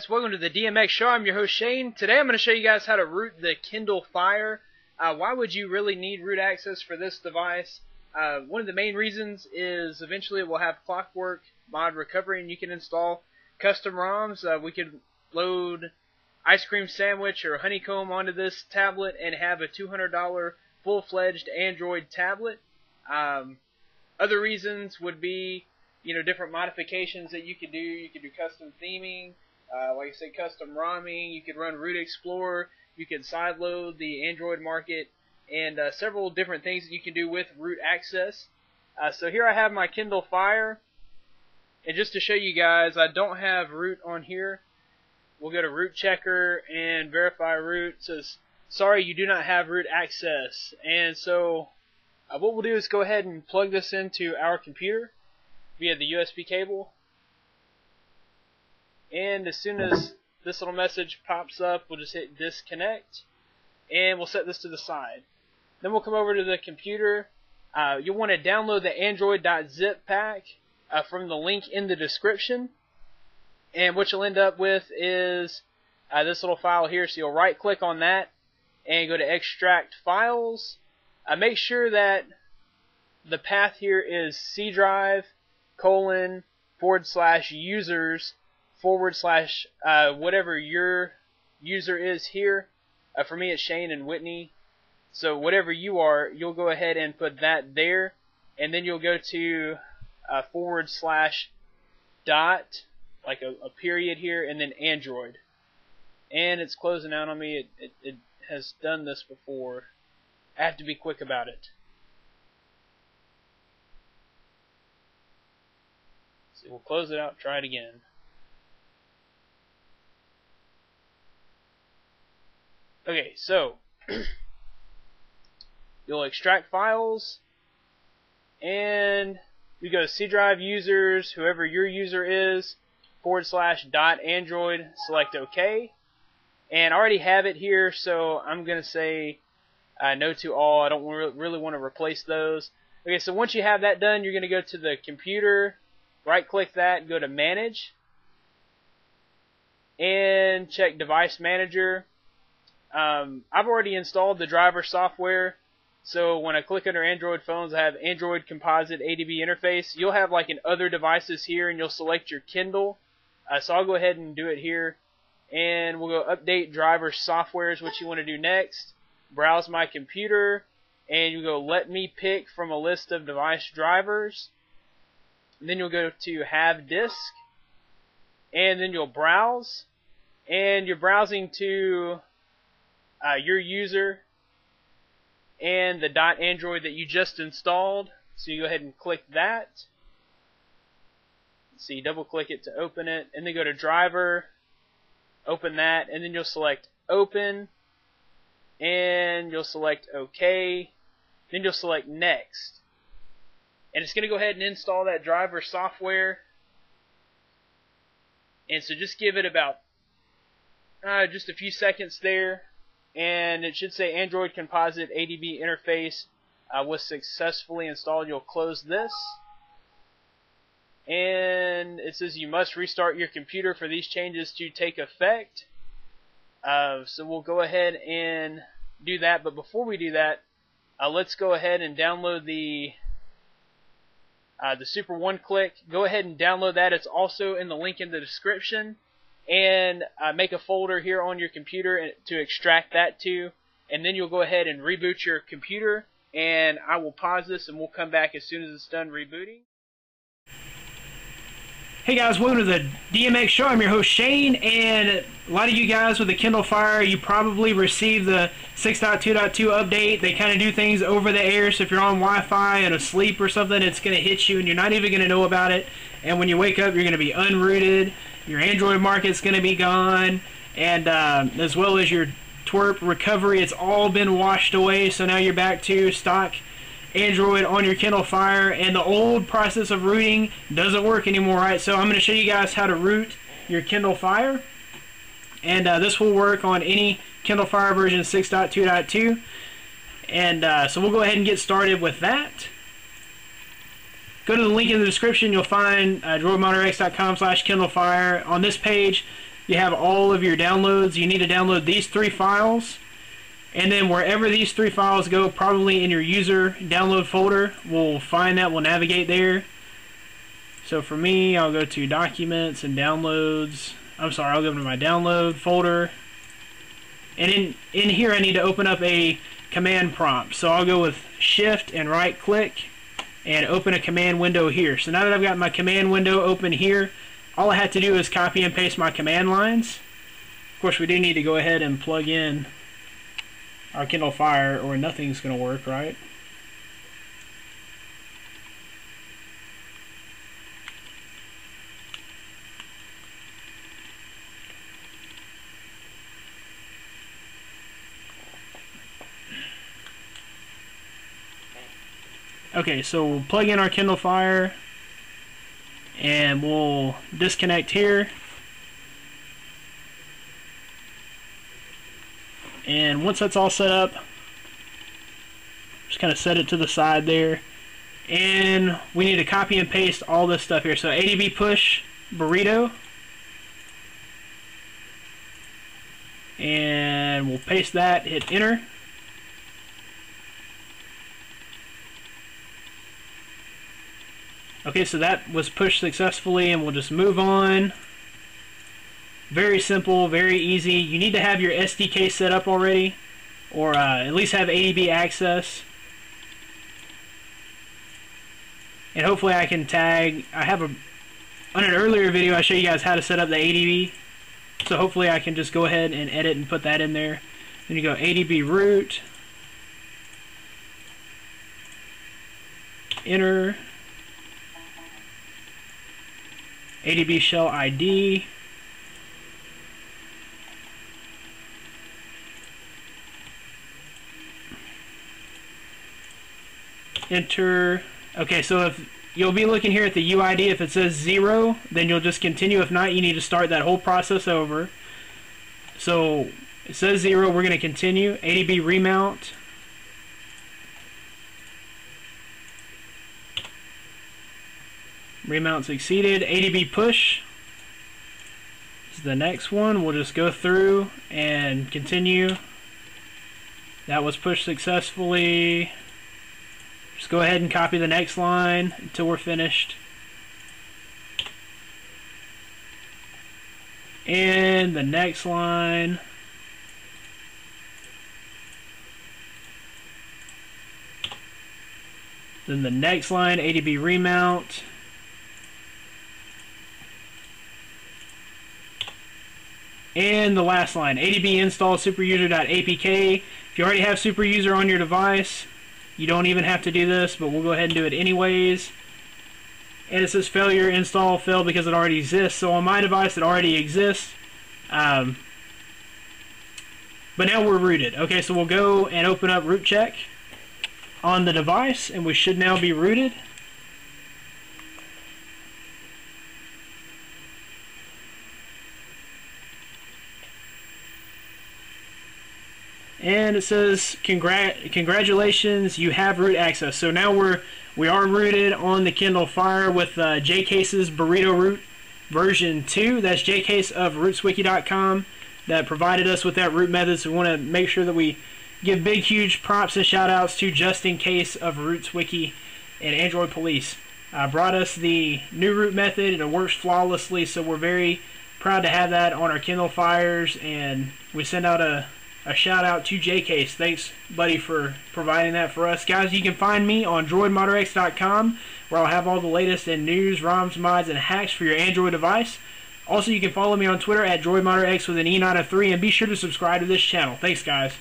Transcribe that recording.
guys, welcome to the DMX Show. I'm your host Shane. Today I'm going to show you guys how to root the Kindle Fire. Why would you really need root access for this device? One of the main reasons is eventually it will have clockwork mod recovery, and you can install custom ROMs. We could load ice cream sandwich or honeycomb onto this tablet and have a $200 full-fledged Android tablet. Other reasons would be, you know, different modifications that you could do. You could do custom theming, like I said, custom ROMing. You could run Root Explorer. You could sideload the Android market, and several different things that you can do with root access. So here I have my Kindle Fire, and just to show you guys, I don't have root on here. We'll go to root checker and verify root. It says, sorry, you do not have root access. And so what we'll do is go ahead and plug this into our computer via the USB cable, and as soon as this little message pops up, we'll just hit disconnect, and we'll set this to the side. Then we'll come over to the computer. You'll want to download the Android.zip pack from the link in the description, and what you'll end up with is this little file here. So you'll right click on that and go to extract files. Make sure that the path here is C drive: :/users/ whatever your user is here. For me it's Shane and Whitney, so whatever you are, you'll go ahead and put that there, and then you'll go to /, like a period here, and then Android. And it's closing out on me. It has done this before. I have to be quick about it. So we'll close it out, try it again. Okay, so you'll extract files, and you go to C drive users, whoever your user is, /, Android, select OK. And I already have it here, so I'm going to say no to all. I don't really want to replace those. Okay, so once you have that done, you're going to go to the computer, right-click that, and go to Manage, and check Device Manager. I've already installed the driver software, so when I click under Android phones, I have Android Composite ADB Interface. You'll have like in other devices here, and you'll select your Kindle. So I'll go ahead and do it here, and we'll go Update Driver Software is what you want to do next. Browse My Computer, and you go Let Me Pick from a list of device drivers. Then you'll go to Have Disk, and then you'll browse, and you're browsing to your user and the .android that you just installed. So you go ahead and click that. So you double click it to open it, and then go to Driver, open that, and then you'll select Open, and you'll select OK, then you'll select Next. And it's going to go ahead and install that driver software. And so just give it about just a few seconds there. And it should say Android Composite ADB Interface was successfully installed. You'll close this. And it says you must restart your computer for these changes to take effect. So we'll go ahead and do that. But before we do that, let's go ahead and download the Super One Click. Go ahead and download that. It's also in the link in the description. And make a folder here on your computer to extract that to. And then you'll go ahead and reboot your computer. And I will pause this, and we'll come back as soon as it's done rebooting. Hey guys, welcome to the DMX Show. I'm your host Shane, and a lot of you guys with the Kindle Fire, you probably received the 6.2.2 update. They kind of do things over the air, so if you're on Wi-Fi and asleep or something, it's going to hit you and you're not even going to know about it. And when you wake up, you're going to be unrooted, your Android market's going to be gone, and as well as your TWRP recovery, it's all been washed away, so now you're back to stock Android on your Kindle Fire, and the old process of rooting doesn't work anymore, right? So I'm going to show you guys how to root your Kindle Fire, and this will work on any Kindle Fire version 6.2.2, and so we'll go ahead and get started with that. Go to the link in the description. You'll find droidmodderx.com/KindleFire. On this page, you have all of your downloads. You need to download these three files, and then wherever these three files go, probably in your user download folder, we'll find that, we'll navigate there. So for me, I'll go to documents and downloads. I'm sorry, I'll go to my download folder. And in here I need to open up a command prompt. So I'll go with shift and right click and open a command window here. So now that I've got my command window open here, all I have to do is copy and paste my command lines. Of course, we do need to go ahead and plug in our Kindle Fire or nothing's going to work, right? Okay, so we'll plug in our Kindle Fire and we'll disconnect here. And once that's all set up, just kind of set it to the side there. And we need to copy and paste all this stuff here. So ADB push burrito. And we'll paste that, hit enter. Okay, so that was pushed successfully, and we'll just move on. Very simple, very easy. You need to have your SDK set up already, or at least have ADB access. And hopefully I can tag. I have a, on an earlier video I showed you guys how to set up the ADB. So hopefully I can just go ahead and edit and put that in there. Then you go ADB root. Enter. ADB shell ID, enter. Okay, so if you'll be looking here at the UID, if it says 0, then you'll just continue. If not, you need to start that whole process over. So it says 0, we're going to continue. ADB remount. Remount succeeded. ADB push is the next one. We'll just go through and continue. That was pushed successfully. Just go ahead and copy the next line until we're finished. And the next line. Then the next line, ADB remount. And the last line, ADB install superuser.apk. If you already have superuser on your device, you don't even have to do this, but we'll go ahead and do it anyways. And it says failure, install failed because it already exists. So on my device, it already exists. But now we're rooted. Okay, so we'll go and open up root check on the device, and we should now be rooted. And it says, congratulations, you have root access. So now we are rooted on the Kindle Fire with JCase's Burrito Root version 2. That's JCase of RootzWiki.com that provided us with that root method. So we want to make sure that we give big, huge props and shout-outs to JCase of RootzWiki and Android Police. Brought us the new root method, and it works flawlessly. So we're very proud to have that on our Kindle Fires, and we send out a shout out to JCase. Thanks, buddy, for providing that for us. Guys, you can find me on DroidModderX.com, where I'll have all the latest in news, ROMs, mods, and hacks for your Android device. Also, you can follow me on Twitter at DroidModderX with an E903, and be sure to subscribe to this channel. Thanks, guys.